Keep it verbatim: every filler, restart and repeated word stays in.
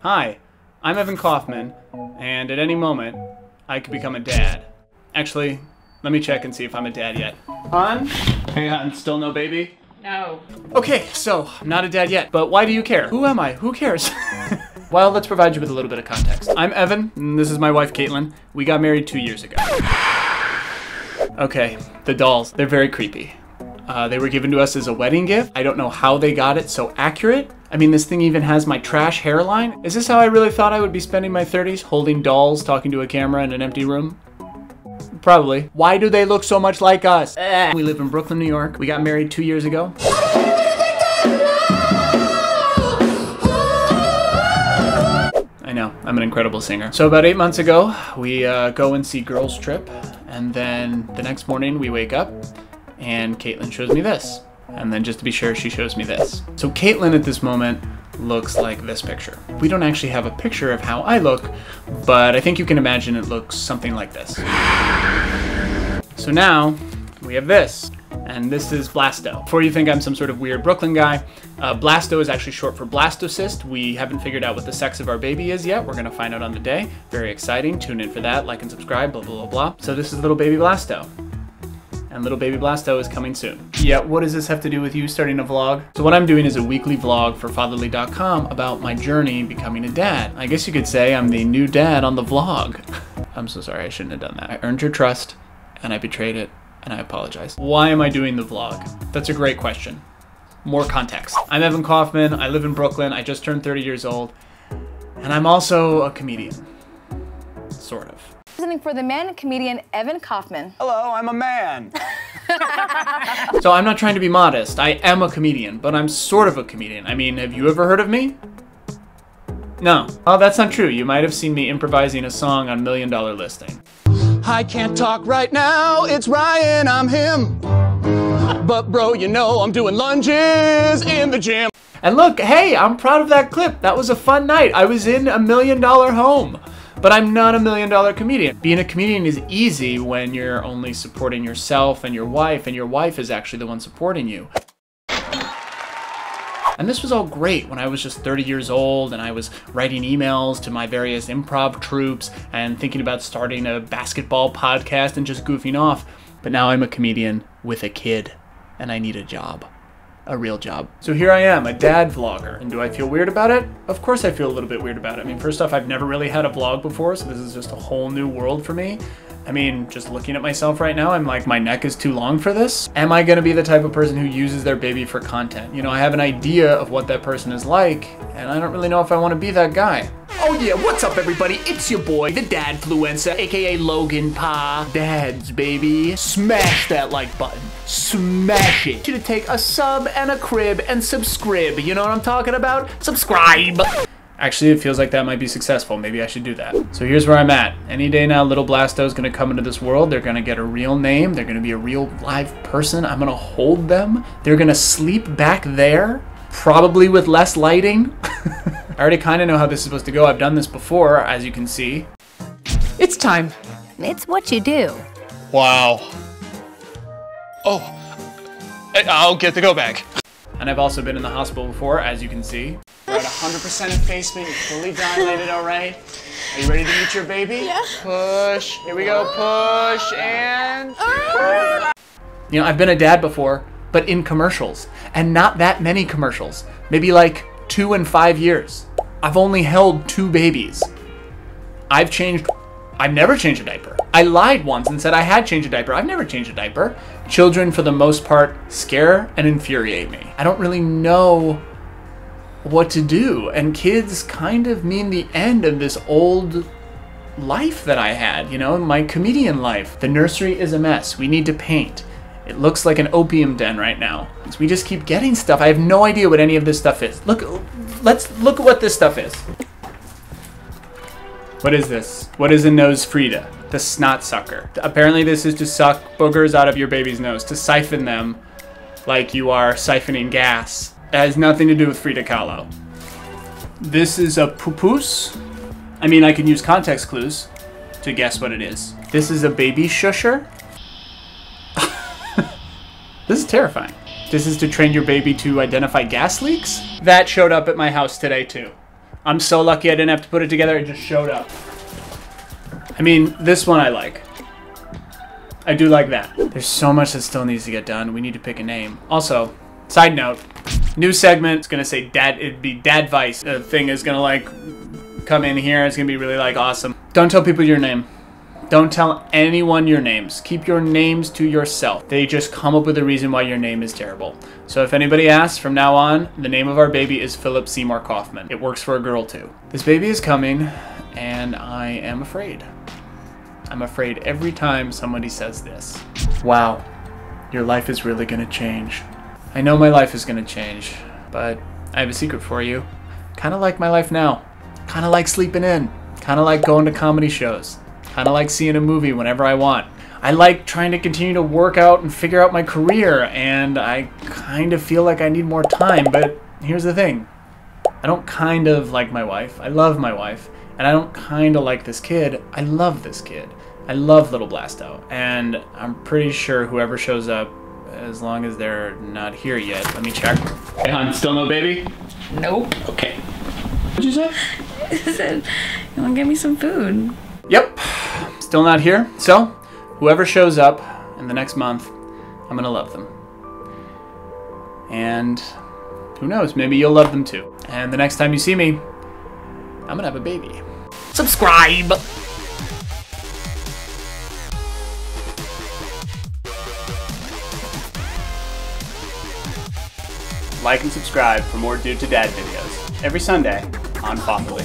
Hi, I'm Evan Kaufman, and at any moment, I could become a dad. Actually, let me check and see if I'm a dad yet. Hon? Hey, hon, still no baby? No. Okay, so I'm not a dad yet, but why do you care? Who am I? Who cares? Well, let's provide you with a little bit of context. I'm Evan, and this is my wife, Caitlin. We got married two years ago. Okay, the dolls, they're very creepy. Uh, they were given to us as a wedding gift. I don't know how they got it so accurate. I mean, this thing even has my trash hairline. Is this how I really thought I would be spending my thirties? Holding dolls, talking to a camera in an empty room? Probably. Why do they look so much like us? Eh. We live in Brooklyn, New York. We got married two years ago. I know, I'm an incredible singer. So about eight months ago, we uh, go and see Girls Trip. And then the next morning we wake up and Caitlin shows me this. And then just to be sure, she shows me this. So Caitlin at this moment looks like this picture. We don't actually have a picture of how I look, but I think you can imagine it looks something like this. So now we have this, and this is Blasto. Before you think I'm some sort of weird Brooklyn guy, uh, Blasto is actually short for blastocyst. We haven't figured out what the sex of our baby is yet. We're gonna find out on the day. Very exciting, tune in for that, like and subscribe, blah, blah, blah, blah. So this is little baby Blasto. And little baby Blasto is coming soon. Yeah, what does this have to do with you starting a vlog? So what I'm doing is a weekly vlog for fatherly dot com about my journey becoming a dad. I guess you could say I'm the new dad on the vlog. I'm so sorry, I shouldn't have done that. I earned your trust, and I betrayed it, and I apologize. Why am I doing the vlog? That's a great question. More context. I'm Evan Kaufman, I live in Brooklyn, I just turned thirty years old, and I'm also a comedian, sort of. Presenting for the man, comedian Evan Kaufman. Hello, I'm a man. So I'm not trying to be modest. I am a comedian, but I'm sort of a comedian. I mean, have you ever heard of me? No. Oh, that's not true. You might have seen me improvising a song on Million Dollar Listing. I can't talk right now. It's Ryan. I'm him. But bro, you know I'm doing lunges in the gym. And look, hey, I'm proud of that clip. That was a fun night. I was in a million dollar home. But I'm not a million dollar comedian. Being a comedian is easy when you're only supporting yourself and your wife, and your wife is actually the one supporting you. And this was all great when I was just thirty years old and I was writing emails to my various improv troupes and thinking about starting a basketball podcast and just goofing off. But now I'm a comedian with a kid and I need a job. A real job. So here I am, a dad vlogger. And do I feel weird about it? Of course I feel a little bit weird about it. I mean, first off, I've never really had a vlog before, so this is just a whole new world for me. I mean, just looking at myself right now, I'm like, my neck is too long for this. Am I gonna be the type of person who uses their baby for content? You know, I have an idea of what that person is like, and I don't really know if I wanna be that guy. Oh yeah, what's up everybody? It's your boy, the Dadfluencer, A K A Logan Pa. Dads, baby. Smash that like button. Smash it. I want you to take a sub and a crib and subscribe. You know what I'm talking about? Subscribe. Actually, it feels like that might be successful. Maybe I should do that. So here's where I'm at. Any day now, little Blasto is going to come into this world. They're going to get a real name. They're going to be a real live person. I'm going to hold them. They're going to sleep back there, probably with less lighting. I already kind of know how this is supposed to go. I've done this before, as you can see. It's time. It's what you do. Wow. Oh, I'll get the go bag. And I've also been in the hospital before, as you can see. We're at one hundred percent effacement, you're fully dilated, all right? Are you ready to meet your baby? Yeah. Push, here we go, push, and... You know, I've been a dad before, but in commercials, and not that many commercials. Maybe like two and five years. I've only held two babies. I've changed I've never changed a diaper. I lied once and said I had changed a diaper. I've never changed a diaper. Children, for the most part, scare and infuriate me. I don't really know what to do. And kids kind of mean the end of this old life that I had, you know, my comedian life. The nursery is a mess. We need to paint. It looks like an opium den right now. So we just keep getting stuff. I have no idea what any of this stuff is. Look, let's look at what this stuff is. What is this? What is a Nose Frida? The snot sucker. Apparently this is to suck boogers out of your baby's nose, to siphon them like you are siphoning gas. It has nothing to do with Frida Kahlo. This is a poopoose. I mean, I can use context clues to guess what it is. This is a baby shusher. This is terrifying. This is to train your baby to identify gas leaks. That showed up at my house today too. I'm so lucky I didn't have to put it together. It just showed up. I mean, this one I like. I do like that. There's so much that still needs to get done. We need to pick a name. Also, side note, new segment. It's gonna say dad. It'd be dad vice. The thing is gonna like come in here. It's gonna be really like awesome. Don't tell people your name. Don't tell anyone your names. Keep your names to yourself. They just come up with a reason why your name is terrible. So if anybody asks, from now on, the name of our baby is Philip Seymour Kaufman. It works for a girl too. This baby is coming, and I am afraid. I'm afraid every time somebody says this. Wow, your life is really gonna change. I know my life is gonna change, but I have a secret for you. Kinda like my life now. Kinda like sleeping in. Kinda like going to comedy shows. Kinda like seeing a movie whenever I want. I like trying to continue to work out and figure out my career, and I kind of feel like I need more time, but here's the thing. I don't kind of like my wife. I love my wife, and I don't kind of like this kid. I love this kid. I love little Blasto, and I'm pretty sure whoever shows up, as long as they're not here yet. Let me check. Hey, hon, still no baby? Nope. Okay. What'd you say? I said, you wanna get me some food? Yep. Still not here. So, whoever shows up in the next month, I'm gonna love them. And who knows, maybe you'll love them too. And the next time you see me, I'm gonna have a baby. Subscribe! Like and subscribe for more Dude to Dad videos every Sunday on Fatherly.